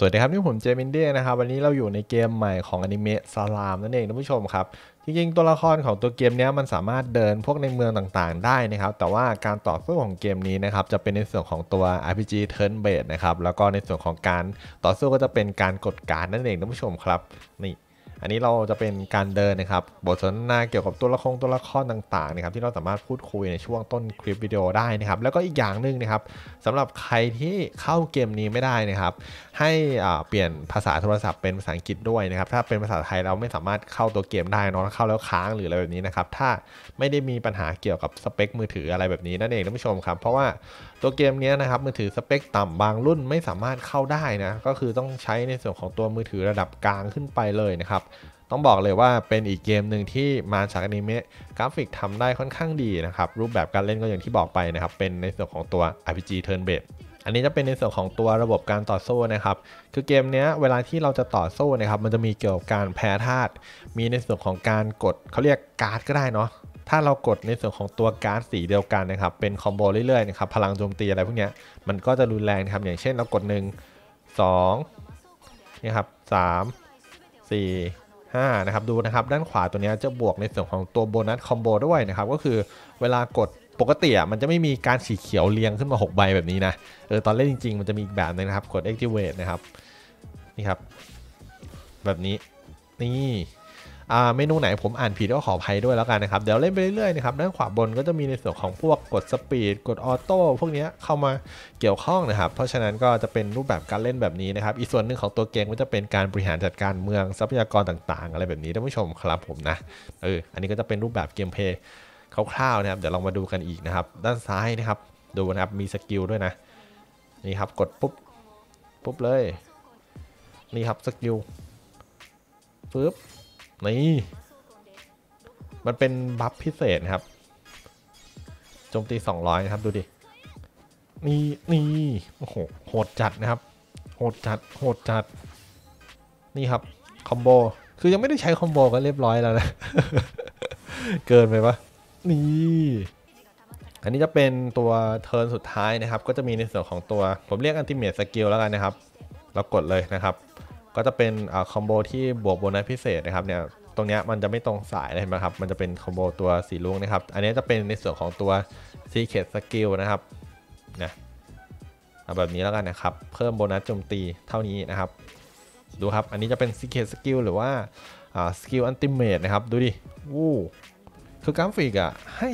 สวัสดีครับที่ผมเจมินเดียนะครับวันนี้เราอยู่ในเกมใหม่ของอนิเมะซาลามนั่นเองท่านผู้ชมครับจริงๆตัวละครของตัวเกมนี้มันสามารถเดินพวกในเมืองต่างๆได้นะครับแต่ว่าการต่อสู้ของเกมนี้นะครับจะเป็นในส่วนของตัว RPG Turn Based นะครับแล้วก็ในส่วนของการต่อสู้ก็จะเป็นการกดการ์ดนั่นเองท่านผู้ชมครับนี่อันนี้เราจะเป็นการเดินนะครับบทสนทนาเกี่ยวกับตัวละครต่างๆนะครับที่เราสามารถพูดคุยในช่วงต้นคลิปวิดีโอได้นะครับแล้วก็อีกอย่างหนึ่งนะครับสำหรับใครที่เข้าเกมนี้ไม่ได้นะครับให้เปลี่ยนภาษาโทรศัพท์เป็นภาษาอังกฤษด้วยนะครับถ้าเป็นภาษาไทยเราไม่สามารถเข้าตัวเกมได้นะเข้าแล้วค้างหรืออะไรแบบนี้นะครับถ้าไม่ได้มีปัญหาเกี่ยวกับสเปคมือถืออะไรแบบนี้นั่นเองท่านผู้ชมครับเพราะว่าตัวเกมนี้นะครับมือถือสเปคต่ำบางรุ่นไม่สามารถเข้าได้นะก็คือต้องใช้ในส่วนของตัวมือถือระดับกลางขึ้นไปเลยนะครับต้องบอกเลยว่าเป็นอีกเกมหนึ่งที่มาจากอนิเมะกราฟิกทำได้ค่อนข้างดีนะครับรูปแบบการเล่นก็อย่างที่บอกไปนะครับเป็นในส่วนของตัว RPG Turn Based อันนี้จะเป็นในส่วนของตัวระบบการต่อสู้นะครับคือเกมนี้เวลาที่เราจะต่อสู้นะครับมันจะมีเกี่ยวกับการแพ้ธาตุมีในส่วนของการกดเขาเรียกการ์ดก็ได้เนาะถ้าเรากดในส่วนของตัวการ์ดสีเดียวกันนะครับเป็นคอมโบเรื่อยๆนะครับพลังโจมตีอะไรพวกนี้มันก็จะรุนแรงนะครับอย่างเช่นเรากด 1 2 นี่ครับ 3 4นะครับดูนะครับด้านขวาตัวนี้จะบวกในส่วนของตัวโบนัสคอมโบด้วยนะครับก็คือเวลากดปกติมันจะไม่มีการสีเขียวเรียงขึ้นมา6ใบแบบนี้นะตอนเล่นจริงๆมันจะมีอีกแบบนึงนะครับกด activate นะครับนี่ครับแบบนี้นี่เมนูไหนผมอ่านผิดก็ขออภัยด้วยแล้วกันนะครับเดี๋ยวเล่นไปเรื่อยๆนะครับด้านขวาบนก็จะมีในส่วนของพวกกดสปีดกดออโต้พวกนี้เข้ามาเกี่ยวข้องนะครับเพราะฉะนั้นก็จะเป็นรูปแบบการเล่นแบบนี้นะครับอีกส่วนหนึ่งของตัวเกมก็จะเป็นการบริหารจัดการเมืองทรัพยากรต่างๆอะไรแบบนี้ท่านผู้ชมครับผมนะอันนี้ก็จะเป็นรูปแบบเกมเพย์คร่าวๆนะครับเดี๋ยวลองมาดูกันอีกนะครับด้านซ้ายนะครับดูนะครับมีสกิลด้วยนะนี่ครับกดปุ๊บเลยนี่ครับสกิลปุ๊บนี่มันเป็นบัฟพิเศษครับโจมตี200นะครับดูดินี่โอ้โหโหดจัดนะครับโหดจัดนี่ครับคอมโบคือยังไม่ได้ใช้คอมโบก็เรียบร้อยแล้วนะ เกินไปปะนี่อันนี้จะเป็นตัวเทิร์นสุดท้ายนะครับก็จะมีในส่วนของตัวผมเรียกอัลติเมทสกิลแล้วกันนะครับเรากดเลยนะครับก็จะเป็นคอมโบที่บวกโบนัสพิเศษนะครับเนี่ยตรงนี้มันจะไม่ตรงสายเลยนะครับมันจะเป็นคอมโบตัวสีลุ้งนะครับอันนี้จะเป็นในส่วนของตัวซีเคทสกิลนะครับนะเอาแบบนี้แล้วกันนะครับเพิ่มโบนัสโจมตีเท่านี้นะครับดูครับอันนี้จะเป็นซีเคทสกิลหรือว่าสกิลอัลติเมทนะครับดูดิวู้คือกราฟิกอ่ะให้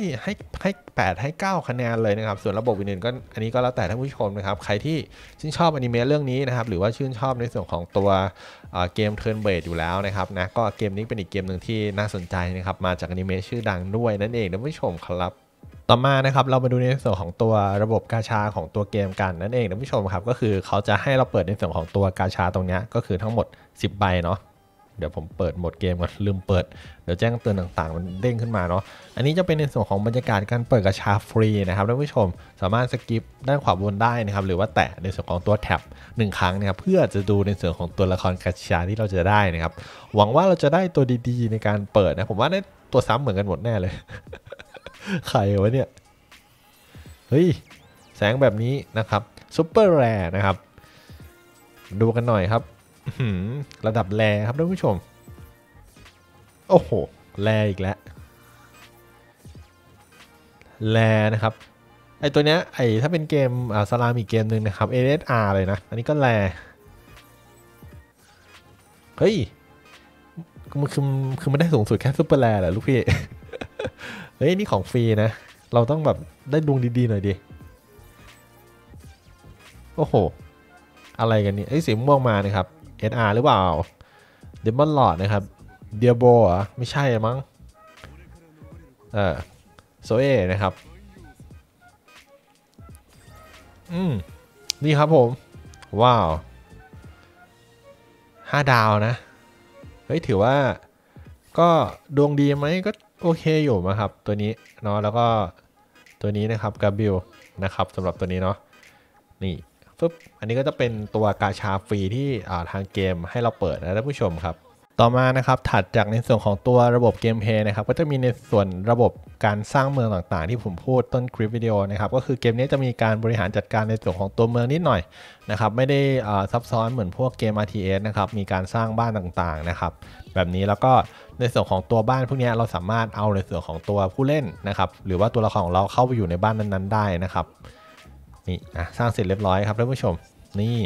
8ให้9คะแนนเลยนะครับส่วนระบบอื่นๆก็อันนี้ก็แล้วแต่ท่านผู้ชมนะครับใครที่ชื่นชอบอนิเมะเรื่องนี้นะครับหรือว่าชื่นชอบในส่วนของตัวเกม Turn Based อยู่แล้วนะครับนะก็เกมนี้เป็นอีกเกมหนึ่งที่น่าสนใจนะครับมาจากอนิเมะชื่อดังด้วยนั่นเองท่านผู้ชมครับต่อมานะครับเรามาดูในส่วนของตัวระบบกาชาของตัวเกมกันนั่นเองท่านผู้ชมครับก็คือเขาจะให้เราเปิดในส่วนของตัวกาชาตรงนี้ก็คือทั้งหมด10ใบเนาะเดี๋ยวผมเปิดโหมดเกมก่อนลืมเปิดเดี๋ยวแจ้งเตือนต่างๆมันเด้งขึ้นมาเนาะอันนี้จะเป็นในส่วนของบรรยากาศการเปิดกระชาฟรีนะครับท่านผู้ชมสามารถสกิปด้านขวาบนได้นะครับหรือว่าแตะในส่วนของตัวแท็บ1ครั้งนะครับเพื่อจะดูในส่วนของตัวละครกระชาที่เราจะได้นะครับหวังว่าเราจะได้ตัวดีๆในการเปิดนะผมว่าได้ตัวซ้ำเหมือนกันหมดแน่เลย ใครวะเนี่ยเฮ้ยแสงแบบนี้นะครับซุปเปอร์แรร์นะครับดูกันหน่อยครับระดับแรครับท่านผู้ชมโอ้โหแรอีกแล้วแรนะครับไอตัวเนี้ยไอถ้าเป็นเกมซาลามอีกเกมหนึ่งนะครับ ASR เลยนะอันนี้ก็แรเฮ้ยคือมันได้สูงสุดแค่ซุปเปอร์แรเหรอลูกพี่ เฮ้ยนี่ของฟรีนะเราต้องแบบได้ดวงดีๆหน่อยดิโอ้โหอะไรกันนี่ไอ้สีม่วงมานะครับ SR หรือเปล่า Demon Lord นะครับ Diablo อ่ะไม่ใช่มั้งโซเอนะครับนี่ครับผมว้าว5ดาวนะเฮ้ยถือว่าก็ดวงดีไหมก็โอเคอยู่มาครับตัวนี้เนาะแล้วก็ตัวนี้นะครับกาบิลนะครับสำหรับตัวนี้เนาะนี่อันนี้ก็จะเป็นตัวกาชาฟรีที่ทางเกมให้เราเปิดนะท่านผู้ชมครับ ต่อมานะครับถัดจากในส่วนของตัวระบบเกมเพลย์นะครับก็จะมีในส่วนระบบการสร้างเมืองต่างๆที่ผมพูดต้นคลิปวิดีโอนะครับก็คือเกมนี้จะมีการบริหารจัดการในส่วนของตัวเมืองนิดหน่อยนะครับไม่ได้ซับซ้อนเหมือนพวกเกม RTS นะครับมีการสร้างบ้านต่างๆนะครับแบบนี้แล้วก็ในส่วนของตัวบ้านพวกนี้เราสามารถเอาในส่วนของตัวผู้เล่นนะครับหรือว่าตัวละครของเราเข้าไปอยู่ในบ้านนั้นๆได้นะครับนี่สร้างเสร็จเรียบร้อยครับท่านผู้ชมนี่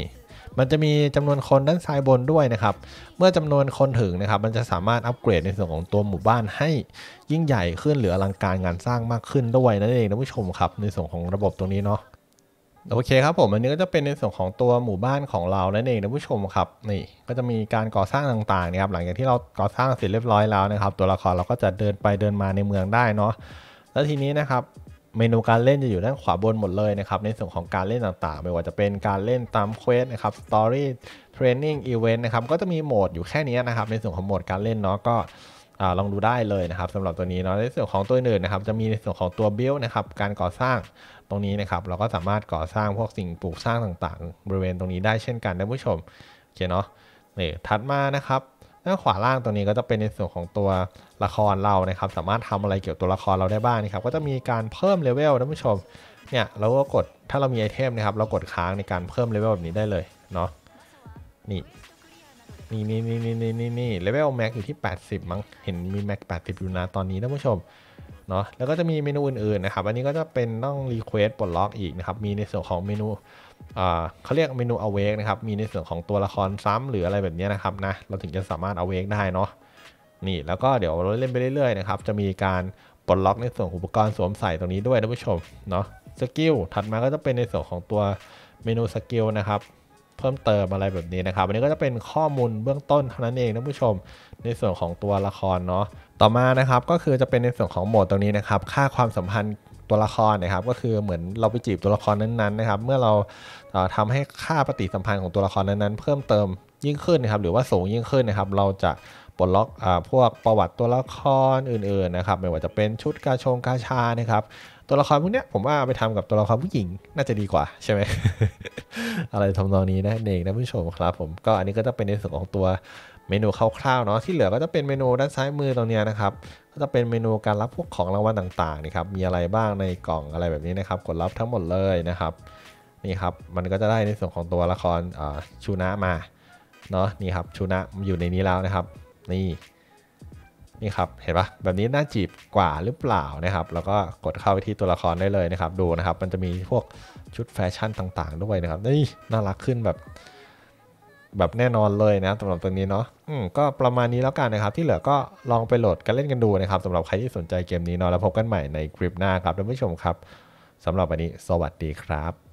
มันจะมีจำนวนคนด้านซ้ายบนด้วยนะครับเมื่อจำนวนคนถึงนะครับมันจะสามารถอัปเกรดในส่วนของตัวหมู่บ้านให้ยิ่งใหญ่ขึ้นหรืออลังการงานสร้างมากขึ้นด้วยนั่นเองท่านผู้ชมครับในส่วนของระบบตรงนี้เนาะโอเคครับผมอันนี้ก็จะเป็นในส่วนของตัวหมู่บ้านของเรานั่นเองท่านผู้ชมครับนี่ก็จะมีการก่อสร้างต่างๆนะครับหลังจากที่เราก่อสร้างเสร็จเรียบร้อยแล้วนะครับตัวละครเราก็จะเดินไปเดินมาในเมืองได้เนาะแล้วทีนี้นะครับเมนูการเล่นจะอยู่ด้านขวาบนหมดเลยนะครับในส่วนของการเล่นต่างๆไม่ว่าจะเป็นการเล่นตามเควสนะครับสตอรี่เทรนนิ่งอีเวนต์นะครับก็จะมีโหมดอยู่แค่นี้นะครับในส่วนของโหมดการเล่นเนาะก็ลองดูได้เลยนะครับสำหรับตัวนี้เนาะในส่วนของตัวอื่นนะครับจะมีในส่วนของตัวบิลด์นะครับการก่อสร้างตรงนี้นะครับเราก็สามารถก่อสร้างพวกสิ่งปลูกสร้างต่างๆบริเวณตรงนี้ได้เช่นกันท่านผู้ชมโอเคเนาะนี่ถัดมานะครับด้านขวาล่างตรงนี้ก็จะเป็นในส่วนของตัวละครเรานะครับสามารถทำอะไรเกี่ยวกับตัวละครเราได้บ้างนะครับก็จะมีการเพิ่มเลเวลท่านผู้ชมเนี่ยเราก็กดถ้าเรามีไอเทมนะครับเรากดค้างในการเพิ่มเลเวลแบบนี้ได้เลยเนาะนี่เลเวลแม็กอยู่ที่80มั้งเห็นมีแม็ก80อยู่นะตอนนี้ท่านผู้ชมเนาะแล้วก็จะมีเมนูอื่นๆนะครับอันนี้ก็จะเป็นต้องรีเควสต์ปลดล็อกอีกนะครับมีในส่วนของเมนูเขาเรียกเมนู Awake นะครับมีในส่วนของตัวละครซ้ำหรืออะไรแบบนี้นะครับนะเราถึงจะสามารถ Awake ได้เนาะนี่แล้วก็เดี๋ยวเราเล่นไปเรื่อยๆนะครับจะมีการปลดล็อกในส่วนอุปกรณ์สวมใส่ตรงนี้ด้วยท่านผู้ชมเนาะสกิลถัดมาก็จะเป็นในส่วนของตัวเมนูสกิลนะครับเพิ่มเติมอะไรแบบนี้นะครับอันนี้ก็จะเป็นข้อมูลเบื้องต้นเท่านั้นเองท่านผู้ชมในส่วนของตัวละครเนาะต่อมานะครับก็คือจะเป็นในส่วนของโหมดตรงนี้นะครับค่าความสัมพันธ์ตัวละครนะครับก็คือเหมือนเราไปจีบตัวละครนั้นๆนะครับเมื่อเราทำให้ค่าปฏิสัมพันธ์ของตัวละครนั้นๆเพิ่มเติมยิ่งขึ้นนะครับหรือว่าสูงยิ่งขึ้นนะครับเราจะปลดล็อกพวกประวัติตัวละครอื่นๆนะครับไม่ว่าจะเป็นชุดกาชงกาชานะครับตัวละครพวกนี้ผมว่าไปทำกับตัวละครผู้หญิงน่าจะดีกว่าใช่ไหม อะไรทำนองนี้นะเองนะผู้ชมครับผมก็อันนี้ก็จะเป็นในส่วนของตัวเมนูคร่าวๆเนาะที่เหลือก็จะเป็นเมนูด้านซ้ายมือตรงนี้นะครับก็จะเป็นเมนูการรับพวกของรางวัลต่างๆนะครับมีอะไรบ้างในกล่องอะไรแบบนี้นะครับกดรับทั้งหมดเลยนะครับนี่ครับมันก็จะได้ในส่วนของตัวละครชูนะมาเนาะนี่ครับชูนะอยู่ในนี้แล้วนะครับนี่ครับเห็นปะแบบนี้น่าจีบกว่าหรือเปล่านะครับแล้วก็กดเข้าไปที่ตัวละครได้เลยนะครับดูนะครับมันจะมีพวกชุดแฟชั่นต่างๆด้วยนะครับนี่น่ารักขึ้นแบบแน่นอนเลยนะสำหรับตรงนี้เนาะก็ประมาณนี้แล้วกันนะครับที่เหลือก็ลองไปโหลดกันเล่นกันดูนะครับสำหรับใครที่สนใจเกมนี้เนาะแล้วพบกันใหม่ในคลิปหน้าครับท่านผู้ชมครับสำหรับวันนี้สวัสดีครับ